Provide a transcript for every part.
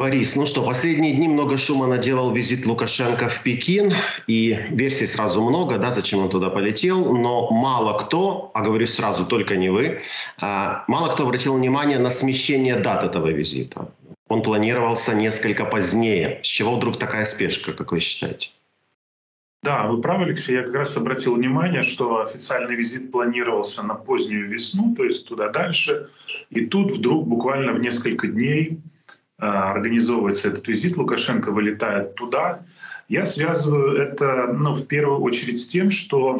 Борис, ну что, последние дни много шума наделал визит Лукашенко в Пекин, и версий сразу много, да, зачем он туда полетел, но мало кто, а говорю сразу, только не вы, мало кто обратил внимание на смещение дат этого визита. Он планировался несколько позднее. С чего вдруг такая спешка, как вы считаете? Да, вы правы, Алексей, я как раз обратил внимание, что официальный визит планировался на позднюю весну, то есть туда дальше, и тут вдруг буквально в несколько дней организовывается этот визит, Лукашенко вылетает туда. Я связываю это, в первую очередь, с тем, что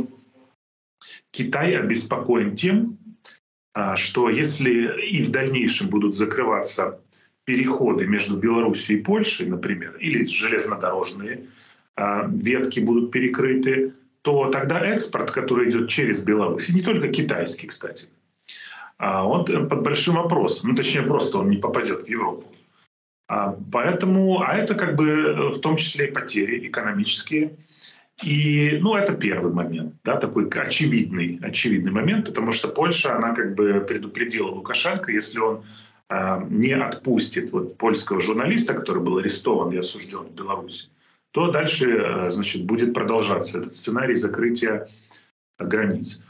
Китай обеспокоен тем, что если и в дальнейшем будут закрываться переходы между Беларусью и Польшей, например, или железнодорожные ветки будут перекрыты, то тогда экспорт, который идет через Беларусь, и не только китайский, кстати, он под большим вопросом, точнее, просто он не попадет в Европу. Поэтому, это как бы в том числе и потери экономические. И, это первый момент, да, такой очевидный момент, потому что Польша, она как бы предупредила Лукашенко, если он не отпустит польского журналиста, который был арестован и осужден в Беларуси, то дальше, значит, будет продолжаться этот сценарий закрытия границ.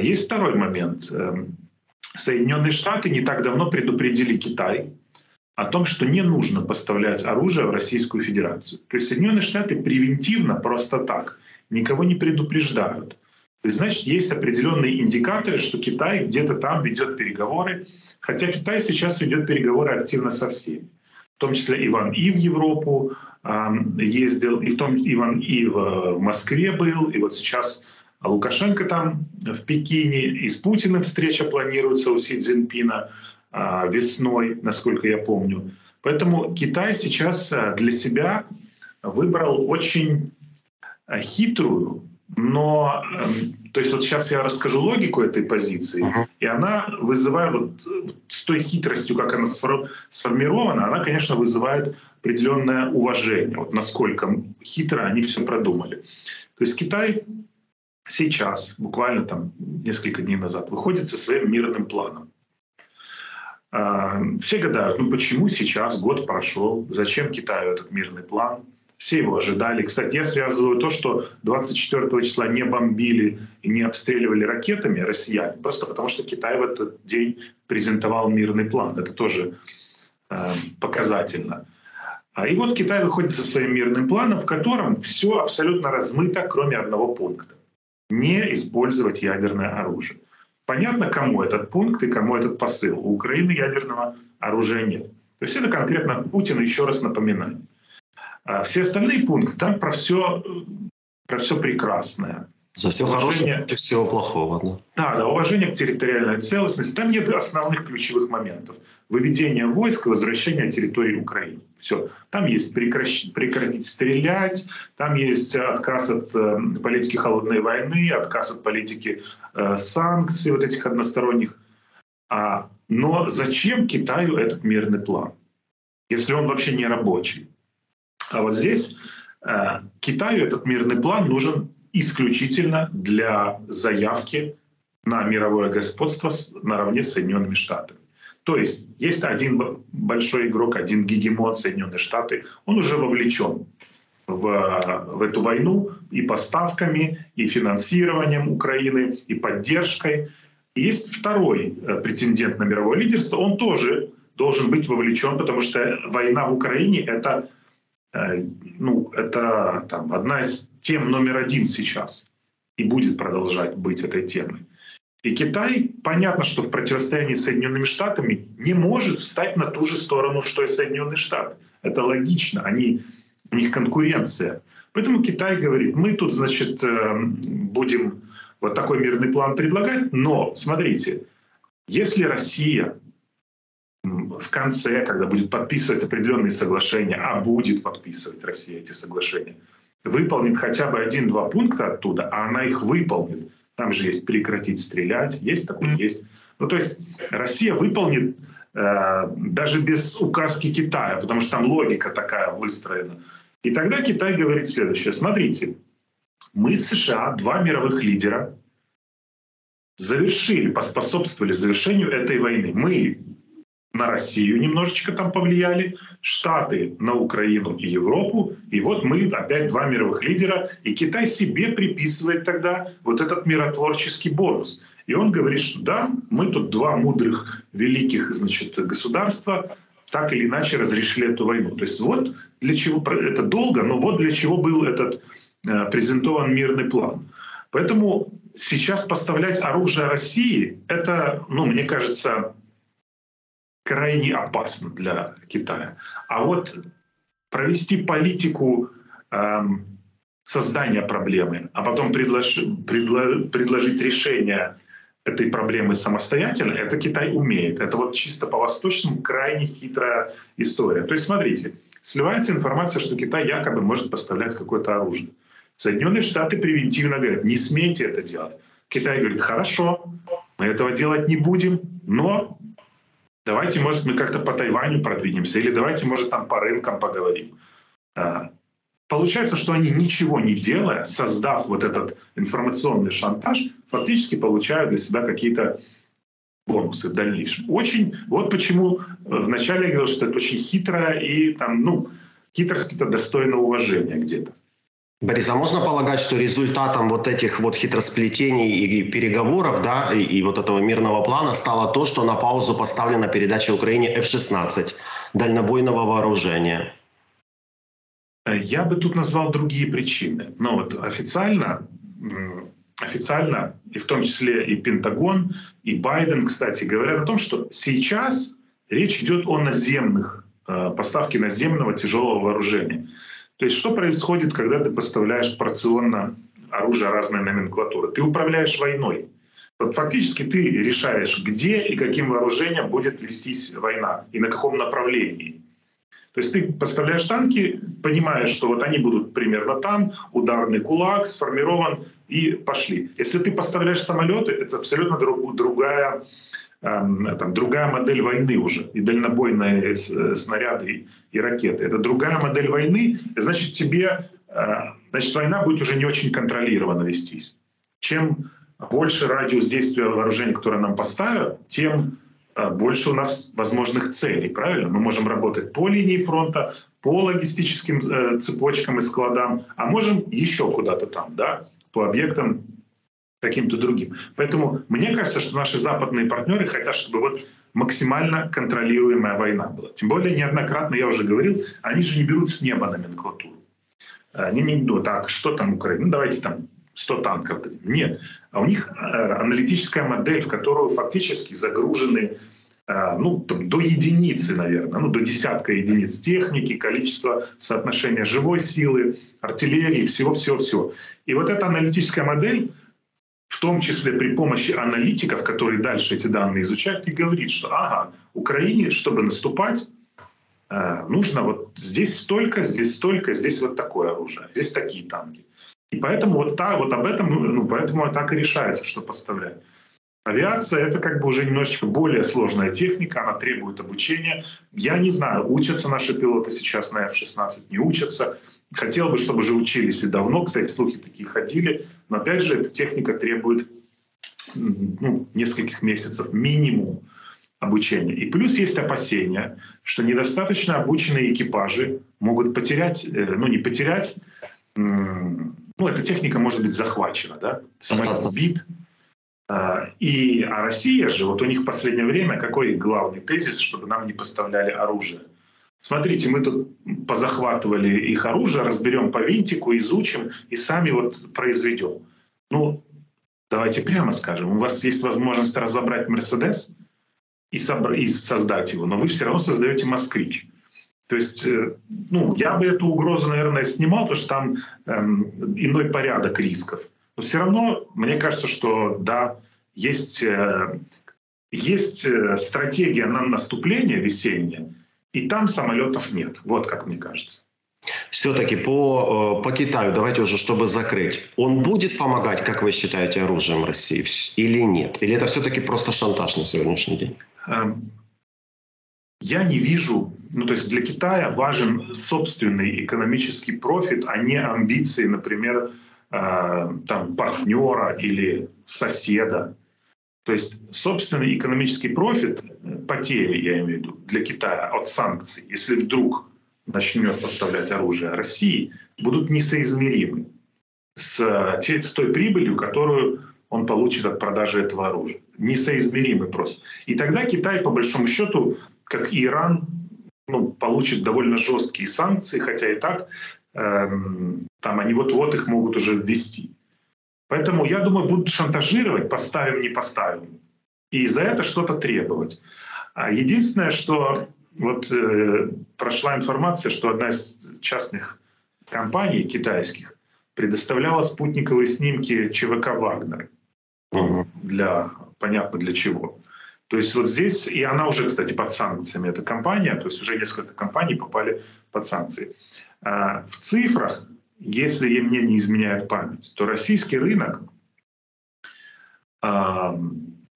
Есть второй момент. Соединенные Штаты не так давно предупредили Китай о том, что не нужно поставлять оружие в Российскую Федерацию. То есть Соединенные Штаты превентивно, просто так, никого не предупреждают. То есть, значит, есть определенные индикаторы, что Китай где-то там ведет переговоры, хотя Китай сейчас ведет переговоры активно со всеми. В том числе Иван И в Европу ездил, Иван И в Москве был, и сейчас Лукашенко там в Пекине, и с Путиным встреча планируется у Си Цзиньпина весной, насколько я помню. Поэтому Китай сейчас для себя выбрал очень хитрую, но... То есть сейчас я расскажу логику этой позиции, и она вызывает, с той хитростью, как она сформирована, она, конечно, вызывает определенное уважение, насколько хитро они все продумали. То есть Китай сейчас, буквально там несколько дней назад, выходит со своим мирным планом. Все гадают, почему сейчас, год прошел, зачем Китаю этот мирный план? Все его ожидали. Кстати, я связываю то, что 24 числа не бомбили и не обстреливали ракетами россияне, просто потому что Китай в этот день презентовал мирный план. Это тоже показательно. И Китай выходит со своим мирным планом, в котором все абсолютно размыто, кроме одного пункта. Не использовать ядерное оружие. Понятно, кому этот пункт и кому этот посыл. У Украины ядерного оружия нет. То есть это конкретно Путин, еще раз напоминаю. Все остальные пункты там про все прекрасное. За все хорошее и всего плохого. Да, уважение к территориальной целостности. Там нет основных ключевых моментов. Выведение войск, возвращение территории Украины. Все. Там есть прекратить стрелять, там есть отказ от политики холодной войны, отказ от политики санкций, этих односторонних. Но зачем Китаю этот мирный план, если он вообще не рабочий? А здесь Китаю этот мирный план нужен исключительно для заявки на мировое господство наравне с Соединенными Штатами. То есть есть один большой игрок, один гегемон — Соединенные Штаты, он уже вовлечен в эту войну и поставками, и финансированием Украины, и поддержкой. И есть второй претендент на мировое лидерство, он тоже должен быть вовлечен, потому что война в Украине — это... это одна из тем №1 сейчас и будет продолжать быть этой темой. И Китай, понятно, что в противостоянии с Соединенными Штатами не может встать на ту же сторону, что и Соединенные Штаты. Это логично, у них конкуренция. Поэтому Китай говорит, мы тут, значит, будем такой мирный план предлагать, но, смотрите, если Россия... в конце, когда будет подписывать определенные соглашения, а будет подписывать Россия эти соглашения, выполнит хотя бы 1-2 пункта оттуда, а она их выполнит. Там же есть прекратить стрелять, есть такое, есть. То есть Россия выполнит даже без указки Китая, потому что там логика такая выстроена. И тогда Китай говорит следующее. Смотрите, мы с США, 2 мировых лидера, завершили, поспособствовали завершению этой войны. Мы на Россию немножечко там повлияли, Штаты на Украину и Европу. И вот мы опять два мировых лидера. И Китай себе приписывает тогда вот этот миротворческий бонус. И он говорит, что да, мы тут два мудрых, великих, значит, государства так или иначе разрешили эту войну. То есть вот для чего, это долго, но вот для чего был этот презентован мирный план. Поэтому сейчас поставлять оружие России, это, ну, мне кажется, крайне опасно для Китая. А вот провести политику создания проблемы, а потом предложить решение этой проблемы самостоятельно, это Китай умеет. Это вот чисто по-восточному крайне хитрая история. То есть смотрите, сливается информация, что Китай якобы может поставлять какое-то оружие. Соединенные Штаты превентивно говорят, не смейте это делать. Китай говорит, хорошо, мы этого делать не будем, но... Давайте, может, мы как-то по Тайваню продвинемся, или давайте, может, там по рынкам поговорим. Получается, что они, ничего не делая, создав вот этот информационный шантаж, фактически получают для себя какие-то бонусы в дальнейшем. Очень, вот почему вначале я говорил, что это очень хитрое, и там, ну, хитрость-то достойна уважения где-то. Борис, а можно полагать, что результатом вот этих вот хитросплетений и переговоров, да, и вот этого мирного плана стало то, что на паузу поставлена передача Украине F-16 дальнобойного вооружения? Я бы тут назвал другие причины. Но вот официально, и в том числе и Пентагон, и Байден, кстати, говорят о том, что сейчас речь идет о наземных, поставке наземного тяжелого вооружения. То есть что происходит, когда ты поставляешь порционно оружие разной номенклатуры? Ты управляешь войной. Вот фактически ты решаешь, где и каким вооружением будет вестись война, и на каком направлении. То есть ты поставляешь танки, понимаешь, что вот они будут примерно там, ударный кулак сформирован, и пошли. Если ты поставляешь самолеты, это абсолютно другая модель войны уже, и дальнобойные снаряды, и ракеты. Это другая модель войны, значит, война будет уже не очень контролированно вестись. Чем больше радиус действия вооружений, которое нам поставят, тем больше у нас возможных целей, правильно? Мы можем работать по линии фронта, по логистическим цепочкам и складам, а можем еще куда-то там, да, по объектам, каким-то другим. Поэтому мне кажется, что наши западные партнеры хотят, чтобы вот максимально контролируемая война была. Тем более, неоднократно, я уже говорил, они же не берут с неба номенклатуру. Они не думают, так, что там Украина? Ну, давайте там 100 танков дадим. Нет. А у них аналитическая модель, в которую фактически загружены до единицы, наверное, до десятка единиц техники, количество соотношения живой силы, артиллерии, всего-всего-всего. И вот эта аналитическая модель, в том числе при помощи аналитиков, которые дальше эти данные изучают, и говорит, что ага, Украине, чтобы наступать, нужно вот здесь столько, здесь вот такое оружие, здесь такие танки. И поэтому поэтому так и решается, что поставляют. Авиация — это как бы уже немножечко более сложная техника, она требует обучения. Я не знаю, учатся наши пилоты сейчас на F-16, не учатся. Хотел бы, чтобы уже учились и давно, кстати, слухи такие ходили. Но опять же, эта техника требует нескольких месяцев минимум обучения. И плюс есть опасения, что недостаточно обученные экипажи могут эта техника может быть захвачена, да? Самолет сбит. А Россия же, вот у них в последнее время какой главный тезис, чтобы нам не поставляли оружие? Смотрите, мы тут позахватывали их оружие, разберем по винтику, изучим и сами вот произведем. Ну, давайте прямо скажем, у вас есть возможность разобрать Мерседес и создать его, но вы все равно создаете Москвич. То есть, я бы эту угрозу, наверное, снимал, потому что там иной порядок рисков. Но все равно, мне кажется, что да, есть стратегия на наступление весеннее, и там самолетов нет. Вот как мне кажется. Все-таки по Китаю, давайте уже, чтобы закрыть. Он будет помогать, как вы считаете, оружием России или нет? Или это все-таки просто шантаж на сегодняшний день? Я не вижу, для Китая важен собственный экономический профит, а не амбиции, например, там, партнера или соседа. То есть собственный экономический профит потери, я имею в виду, для Китая от санкций, если вдруг начнет поставлять оружие России, будут несоизмеримы с той прибылью, которую он получит от продажи этого оружия. Несоизмеримы просто. И тогда Китай, по большому счету, как и Иран, получит довольно жесткие санкции, хотя и так там они вот-вот их могут уже ввести. Поэтому, я думаю, будут шантажировать, поставим, не поставим. И за это что-то требовать. Единственное, что прошла информация, что одна из частных компаний китайских предоставляла спутниковые снимки ЧВК «Вагнер». Понятно для чего. То есть здесь, и она уже, кстати, под санкциями, эта компания, то есть уже несколько компаний попали под санкции. В цифрах, если мне не изменяет память, то российский рынок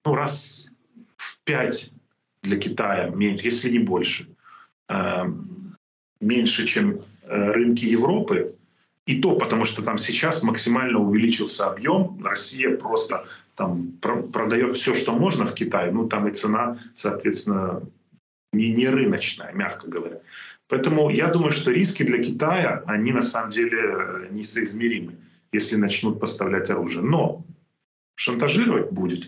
раз в 5 для Китая, если не больше, меньше, чем рынки Европы. И то, потому что там сейчас максимально увеличился объем. Россия просто там продает все, что можно в Китае. Там и цена, соответственно, не рыночная, мягко говоря. Поэтому я думаю, что риски для Китая, они на самом деле несоизмеримы, если начнут поставлять оружие. Но шантажировать будет.